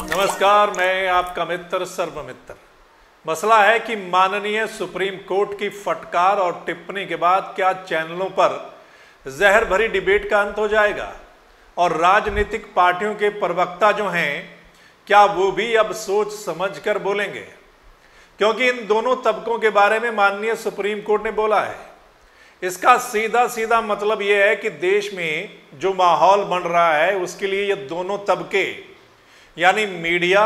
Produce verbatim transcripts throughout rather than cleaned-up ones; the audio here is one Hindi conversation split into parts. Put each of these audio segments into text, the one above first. नमस्कार, मैं आपका मित्र सर्वमित्र। मसला है कि माननीय सुप्रीम कोर्ट की फटकार और टिप्पणी के बाद क्या चैनलों पर जहर भरी डिबेट का अंत हो जाएगा और राजनीतिक पार्टियों के प्रवक्ता जो हैं क्या वो भी अब सोच समझकर बोलेंगे, क्योंकि इन दोनों तबकों के बारे में माननीय सुप्रीम कोर्ट ने बोला है। इसका सीधा सीधा मतलब ये है कि देश में जो माहौल बन रहा है उसके लिए ये दोनों तबके यानी मीडिया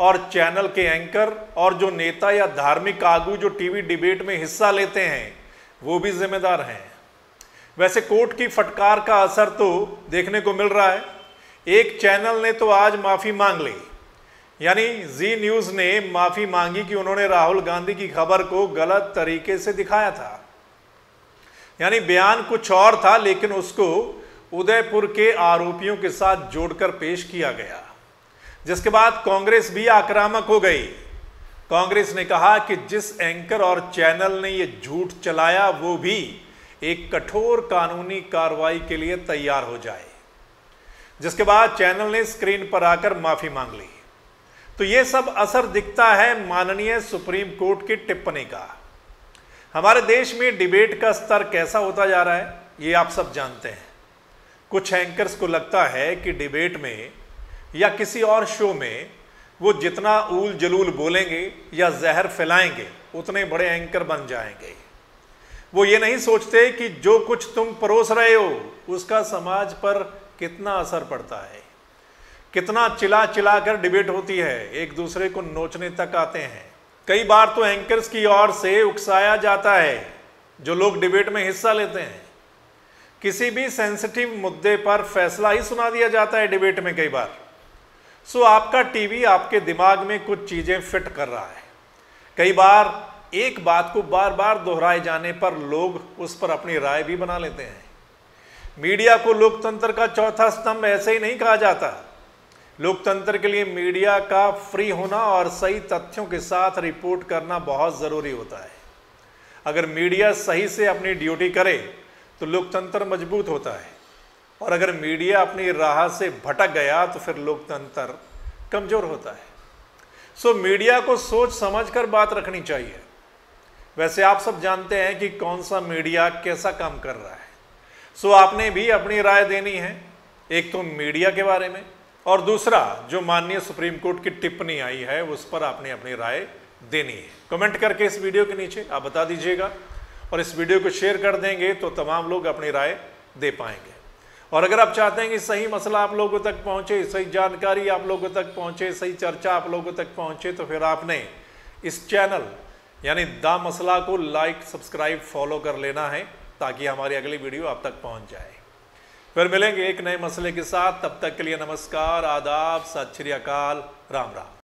और चैनल के एंकर और जो नेता या धार्मिक आगू जो टीवी डिबेट में हिस्सा लेते हैं वो भी जिम्मेदार हैं। वैसे कोर्ट की फटकार का असर तो देखने को मिल रहा है। एक चैनल ने तो आज माफ़ी मांग ली, यानी जी न्यूज़ ने माफ़ी मांगी कि उन्होंने राहुल गांधी की खबर को गलत तरीके से दिखाया था, यानी बयान कुछ और था लेकिन उसको उदयपुर के आरोपियों के साथ जोड़कर पेश किया गया। जिसके बाद कांग्रेस भी आक्रामक हो गई। कांग्रेस ने कहा कि जिस एंकर और चैनल ने ये झूठ चलाया वो भी एक कठोर कानूनी कार्रवाई के लिए तैयार हो जाए। जिसके बाद चैनल ने स्क्रीन पर आकर माफी मांग ली। तो ये सब असर दिखता है माननीय सुप्रीम कोर्ट की टिप्पणी का। हमारे देश में डिबेट का स्तर कैसा होता जा रहा है ये आप सब जानते हैं। कुछ एंकर्स को लगता है कि डिबेट में या किसी और शो में वो जितना ऊल जलूल बोलेंगे या जहर फैलाएंगे उतने बड़े एंकर बन जाएंगे। वो ये नहीं सोचते कि जो कुछ तुम परोस रहे हो उसका समाज पर कितना असर पड़ता है, कितना चिल्ला चिल्ला कर डिबेट होती है, एक दूसरे को नोचने तक आते हैं। कई बार तो एंकर्स की ओर से उकसाया जाता है जो लोग डिबेट में हिस्सा लेते हैं। किसी भी सेंसिटिव मुद्दे पर फैसला ही सुना दिया जाता है डिबेट में कई बार। सो आपका टीवी आपके दिमाग में कुछ चीज़ें फिट कर रहा है। कई बार एक बात को बार बार दोहराए जाने पर लोग उस पर अपनी राय भी बना लेते हैं। मीडिया को लोकतंत्र का चौथा स्तंभ ऐसे ही नहीं कहा जाता। लोकतंत्र के लिए मीडिया का फ्री होना और सही तथ्यों के साथ रिपोर्ट करना बहुत ज़रूरी होता है। अगर मीडिया सही से अपनी ड्यूटी करे तो लोकतंत्र मजबूत होता है, और अगर मीडिया अपनी राह से भटक गया तो फिर लोकतंत्र कमज़ोर होता है। सो मीडिया को सोच समझकर बात रखनी चाहिए। वैसे आप सब जानते हैं कि कौन सा मीडिया कैसा काम कर रहा है। सो आपने भी अपनी राय देनी है, एक तो मीडिया के बारे में और दूसरा जो माननीय सुप्रीम कोर्ट की टिप्पणी आई है उस पर आपने अपनी राय देनी है। कमेंट करके इस वीडियो के नीचे आप बता दीजिएगा, और इस वीडियो को शेयर कर देंगे तो तमाम लोग अपनी राय दे पाएंगे। और अगर आप चाहते हैं कि सही मसला आप लोगों तक पहुंचे, सही जानकारी आप लोगों तक पहुंचे, सही चर्चा आप लोगों तक पहुंचे, तो फिर आपने इस चैनल यानी द मसला को लाइक, सब्सक्राइब, फॉलो कर लेना है ताकि हमारी अगली वीडियो आप तक पहुंच जाए। फिर मिलेंगे एक नए मसले के साथ। तब तक के लिए नमस्कार, आदाब, सत श्री अकाल, राम राम।